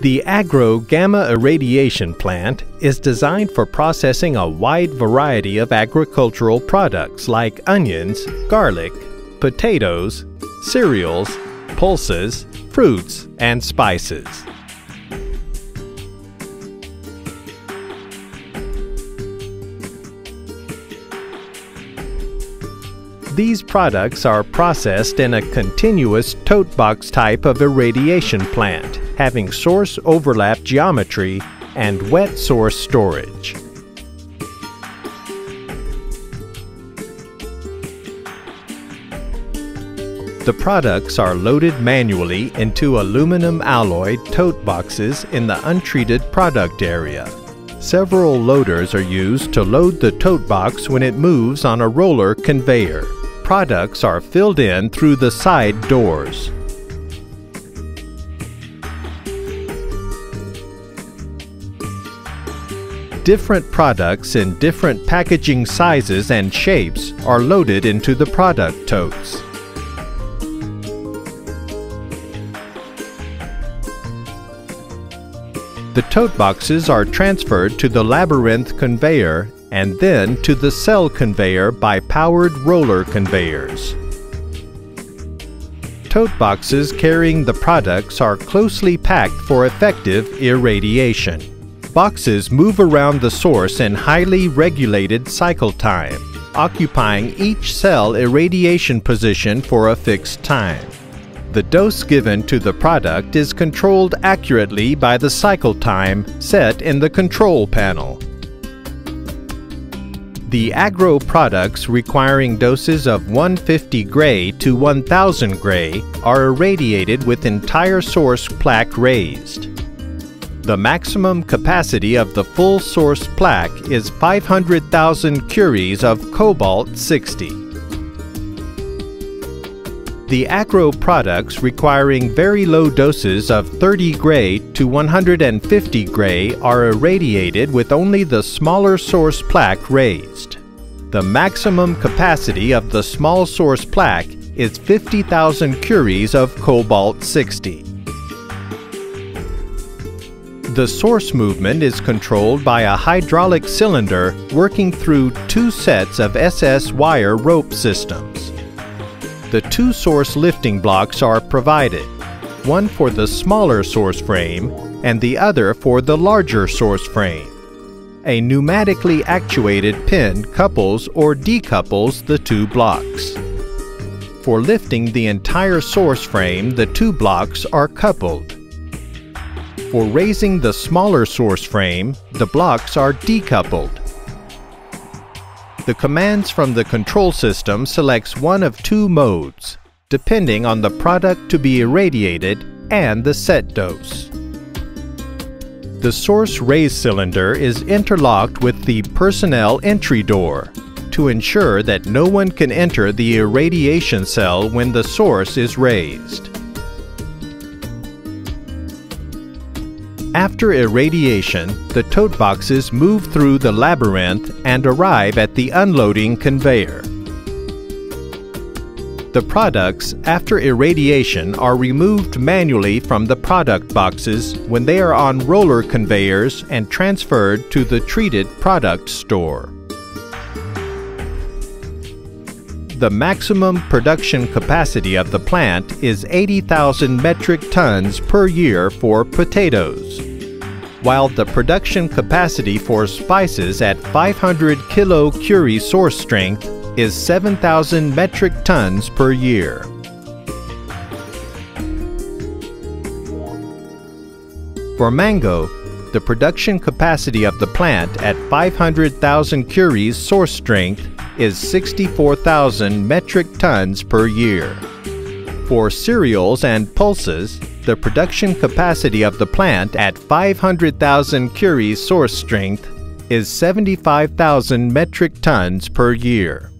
The Agro Gamma Irradiation Plant is designed for processing a wide variety of agricultural products like onions, garlic, potatoes, cereals, pulses, fruits, and spices. These products are processed in a continuous tote box type of irradiation plant, having source overlap geometry and wet source storage. The products are loaded manually into aluminum alloy tote boxes in the untreated product area. Several loaders are used to load the tote box when it moves on a roller conveyor. Products are filled in through the side doors. Different products in different packaging sizes and shapes are loaded into the product totes. The tote boxes are transferred to the labyrinth conveyor and then to the cell conveyor by powered roller conveyors. Tote boxes carrying the products are closely packed for effective irradiation. Boxes move around the source in highly regulated cycle time, occupying each cell irradiation position for a fixed time. The dose given to the product is controlled accurately by the cycle time set in the control panel. The agro products requiring doses of 150 gray to 1000 gray are irradiated with entire source plaque raised. The maximum capacity of the full source plaque is 500,000 curies of cobalt-60. The agro products requiring very low doses of 30 gray to 150 gray are irradiated with only the smaller source plaque raised. The maximum capacity of the small source plaque is 50,000 curies of cobalt-60. The source movement is controlled by a hydraulic cylinder working through two sets of SS wire rope systems. The two source lifting blocks are provided, one for the smaller source frame and the other for the larger source frame. A pneumatically actuated pin couples or decouples the two blocks. For lifting the entire source frame, the two blocks are coupled. For raising the smaller source frame, the blocks are decoupled. The commands from the control system selects one of two modes, depending on the product to be irradiated and the set dose. The source raise cylinder is interlocked with the personnel entry door to ensure that no one can enter the irradiation cell when the source is raised. After irradiation, the tote boxes move through the labyrinth and arrive at the unloading conveyor. The products, after irradiation, are removed manually from the product boxes when they are on roller conveyors and transferred to the treated product store. The maximum production capacity of the plant is 80,000 metric tons per year for potatoes, while the production capacity for spices at 500 kilocurie source strength is 7,000 metric tons per year. For mango, the production capacity of the plant at 500,000 curies source strength is 64,000 metric tons per year. For cereals and pulses, the production capacity of the plant at 500,000 curies source strength is 75,000 metric tons per year.